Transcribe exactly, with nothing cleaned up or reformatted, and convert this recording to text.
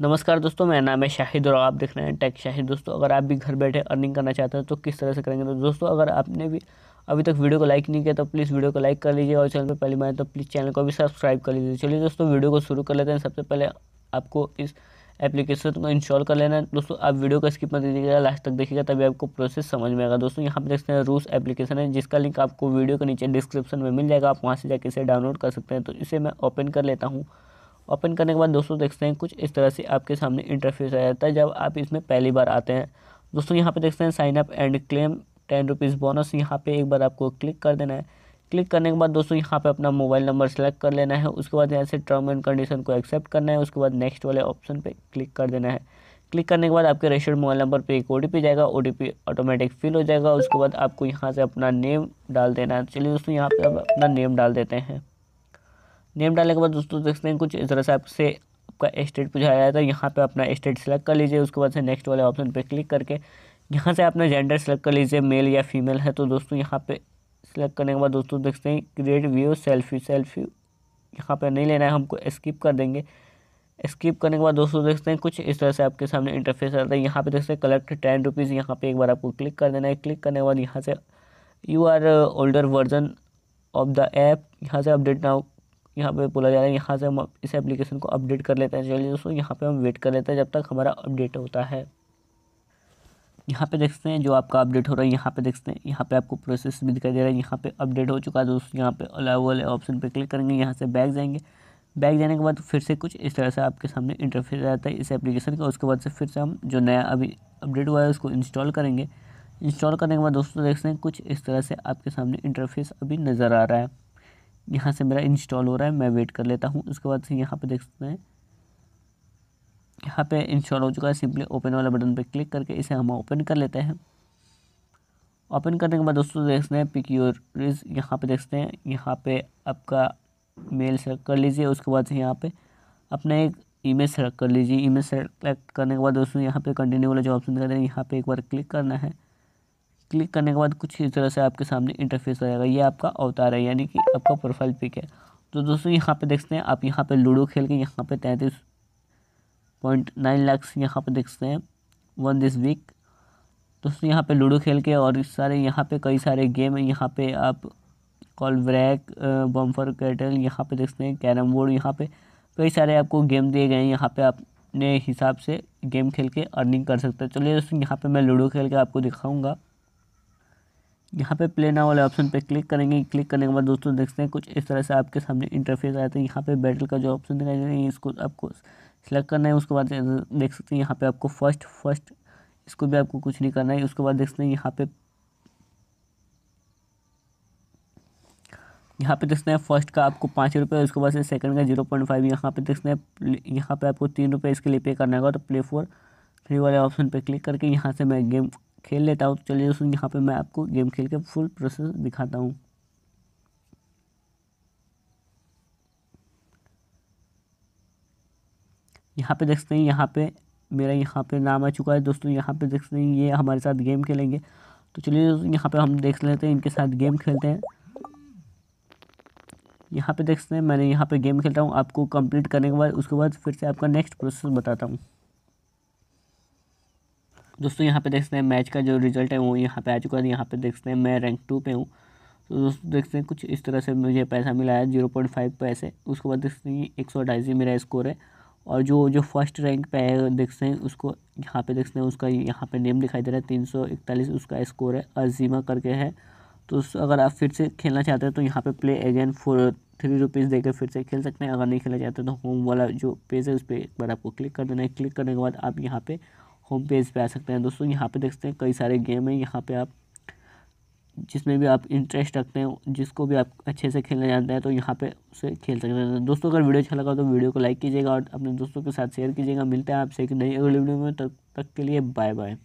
नमस्कार दोस्तों, मेरा नाम है शाहिद और आप देख रहे हैं टेक शाहिद। दोस्तों अगर आप भी घर बैठे अर्निंग करना चाहते हैं तो किस तरह से करेंगे, तो दोस्तों अगर आपने भी अभी तक वीडियो को लाइक नहीं किया तो प्लीज़ वीडियो को लाइक कर लीजिए और चैनल पर पहली बार तो प्लीज़ चैनल को भी सब्सक्राइब कर लीजिए। चलिए दोस्तों वीडियो को शुरू कर लेते हैं। सबसे पहले आपको इस एप्लीकेशन को इंस्टॉल कर लेना है। दोस्तों आप वीडियो का स्किप मत कीजिएगा, लास्ट तक देखिएगा तभी आपको प्रोसेस समझ में आएगा। दोस्तों यहाँ पर देखते हैं रूस एप्लीकेशन है जिसका लिंक आपको वीडियो के नीचे डिस्क्रिप्शन में मिल जाएगा, आप वहाँ से जाकर इसे डाउनलोड कर सकते हैं। तो इसे मैं ओपन कर लेता हूँ। ओपन करने के बाद दोस्तों देखते हैं कुछ इस तरह से आपके सामने इंटरफेस आ जाता है जब आप इसमें पहली बार आते हैं। दोस्तों यहाँ पे देखते हैं sign up and claim ten rupees bonus, यहाँ पे एक बार आपको क्लिक कर देना है। क्लिक करने के बाद दोस्तों यहाँ पे अपना मोबाइल नंबर सेलेक्ट कर लेना है, उसके बाद यहाँ से टर्म एंड कंडीशन को एक्सेप्ट करना है, उसके बाद नेक्स्ट वाले ऑप्शन पर क्लिक कर देना है। क्लिक करने के बाद आपके रजिस्टर्ड मोबाइल नंबर पर एक ओ टी पी जाएगा, O T P automatic fill हो जाएगा। उसके बाद आपको यहाँ से अपना नेम डाल देना है। चलिए दोस्तों यहाँ पर आप अपना नेम डाल देते हैं। नेम डालने के बाद दोस्तों देखते हैं कुछ इस तरह से आपसे आपका स्टेट पूछा जाता है, तो यहाँ पे अपना स्टेट सेलेक्ट कर लीजिए। उसके बाद से नेक्स्ट वाले ऑप्शन पे क्लिक करके यहाँ से अपना जेंडर सेलेक्ट कर लीजिए, मेल या फीमेल है। तो दोस्तों यहाँ पे सेलेक्ट करने के बाद दोस्तों देखते हैं क्रिएट व्यू सेल्फी सेल्फी यहाँ पर नहीं लेना है, हमको स्किप कर देंगे। स्किप करने के बाद दोस्तों देखते हैं कुछ इस तरह से आपके सामने इंटरफेस आता है। यहाँ पर देखते हैं कलेक्ट टेन रुपीज़, यहाँ पर एक बार आपको क्लिक कर देना है। क्लिक करने के बाद यहाँ से you are older version of the app, यहाँ से अपडेट नाउ यहाँ पे बोला जा रहा है, यहाँ से हम इस एप्लीकेशन को अपडेट कर लेते हैं। चलिए दोस्तों यहाँ पे हम वेट कर लेते हैं जब तक हमारा अपडेट होता है। यहाँ पे देखते हैं जो आपका अपडेट हो रहा है, यहाँ पे देखते हैं यहाँ पे आपको प्रोसेस भी दिखाई दे रहा है। यहाँ पे अपडेट हो चुका है दोस्तों, यहाँ पे अलाउ वाले ऑप्शन पे क्लिक करेंगे, यहाँ से बैक जाएंगे। बैक जाने के बाद फिर से कुछ इस तरह से आपके सामने इंटरफेस आता है इस एप्लीकेशन का। उसके बाद से फिर से हम जो नया अभी अपडेट हुआ है उसको इंस्टॉल करेंगे। इंस्टॉल करने के बाद दोस्तों देखते हैं कुछ इस तरह से आपके सामने इंटरफेस अभी नज़र आ रहा है। यहाँ से मेरा इंस्टॉल हो रहा है, मैं वेट कर लेता हूँ। उसके बाद से यहाँ पे देख सकते हैं यहाँ पे इंस्टॉल हो चुका है। सिंपली ओपन वाला बटन पे क्लिक करके इसे हम ओपन कर लेते हैं। ओपन करने के बाद दोस्तों देख सकते हैं पिक योर रिज, यहाँ पे देख सकते हैं यहाँ पे आपका मेल सेलेक्ट कर लीजिए। उसके बाद से यहाँ पर अपना एक ईमेल सेलेक्ट कर लीजिए। ईमेल सेलेक्ट करने के बाद दोस्तों यहाँ पर कंटिन्यू वाला जो ऑप्शन दिखा दे रहा है यहाँ पर एक बार क्लिक करना है। क्लिक करने के बाद कुछ इस तरह से आपके सामने इंटरफेस आ जाएगा। ये आपका अवतार है यानी कि आपका प्रोफाइल पिक है। तो दोस्तों यहाँ पे देखते हैं आप यहाँ पे लूडो खेल के यहाँ पे तैंतीस पॉइंट नाइन लाख यहाँ पे देखते हैं वन दिस वीक। दोस्तों यहाँ पे लूडो खेल के और इस सारे यहाँ पे कई सारे गेम हैं। यहाँ पे आप कॉल ब्रैक बम्फर कैटल यहाँ पे देखते हैं कैरम बोर्ड, यहाँ पे कई सारे आपको गेम दिए गए हैं। यहाँ पे आपने हिसाब से गेम खेल के अर्निंग कर सकते हैं। चलिए दोस्तों यहाँ पर मैं लूडो खेल के आपको दिखाऊँगा। यहाँ पे प्ले नाउ वाले ऑप्शन पे क्लिक करेंगे। क्लिक करने के बाद दोस्तों देखते हैं कुछ इस तरह से आपके सामने इंटरफेस आता है। यहाँ पे बैटल का जो ऑप्शन दिखाई दे रहा है इसको आपको सेलेक्ट करना है। उसके बाद देख सकते हैं यहाँ पे आपको फर्स्ट फर्स्ट इसको भी आपको कुछ नहीं करना है। उसके बाद देखते हैं यहाँ पे यहाँ पे देखते हैं फर्स्ट का आपको पाँच रुपये, उसके बाद सेकेंड का जीरो पॉइंट फाइव यहाँ पे देखते हैं यहाँ पर आपको तीन रुपये इसके लिए पे करना होगा। तो प्ले फॉर फ्री वाले ऑप्शन पर क्लिक करके यहाँ से मैं गेम खेल लेता हूँ। चलिए दोस्तों यहाँ पे मैं आपको गेम खेल के फुल प्रोसेस दिखाता हूँ। यहाँ पे देखते हैं यहाँ पे मेरा यहाँ पे नाम आ चुका है। दोस्तों यहाँ पे देखते हैं ये हमारे साथ गेम खेलेंगे। तो चलिए दोस्तों यहाँ पे हम देख लेते हैं इनके साथ गेम खेलते हैं। यहाँ पे देखते हैं मैंने यहाँ पे गेम खेलता हूँ। आपको कंप्लीट करने के बाद उसके बाद फिर से आपका नेक्स्ट प्रोसेस बताता हूँ। दोस्तों यहाँ पे देखते हैं मैच का जो रिजल्ट है वो यहाँ पे आ चुका है। यहाँ पे देखते हैं मैं रैंक टू पे हूँ। तो दोस्तों देखते हैं कुछ इस तरह से मुझे पैसा मिला है जीरो पॉइंट फाइव पैसे। उसके बाद देखते हैं एक सौ अट्ठाईस मेरा स्कोर है और जो जो फर्स्ट रैंक पे है देखते हैं उसको यहाँ पे देखते हैं उसका यहाँ पे नेम दिखाई दे रहा है तीन सौ इकतालीस उसका स्कोर है, अजीमा करके है। तो अगर आप फिर से खेलना चाहते हैं तो यहाँ पर play again for three rupees देकर फिर से खेल सकते हैं। अगर नहीं खेलना चाहते तो होम वाला जो पेज है उस पर एक बार आपको क्लिक कर देना है। क्लिक करने के बाद आप यहाँ पर होम पेज पे आ सकते हैं। दोस्तों यहाँ पे देखते हैं कई सारे गेम हैं। यहाँ पे आप जिसमें भी आप इंटरेस्ट रखते हैं, जिसको भी आप अच्छे से खेलना जानते हैं तो यहाँ पे उसे खेल सकते हैं। दोस्तों अगर वीडियो अच्छा लगा तो वीडियो को लाइक कीजिएगा और अपने दोस्तों के साथ शेयर कीजिएगा। मिलते हैं आपसे एक नई अगली वीडियो में, तब तक के लिए बाय बाय।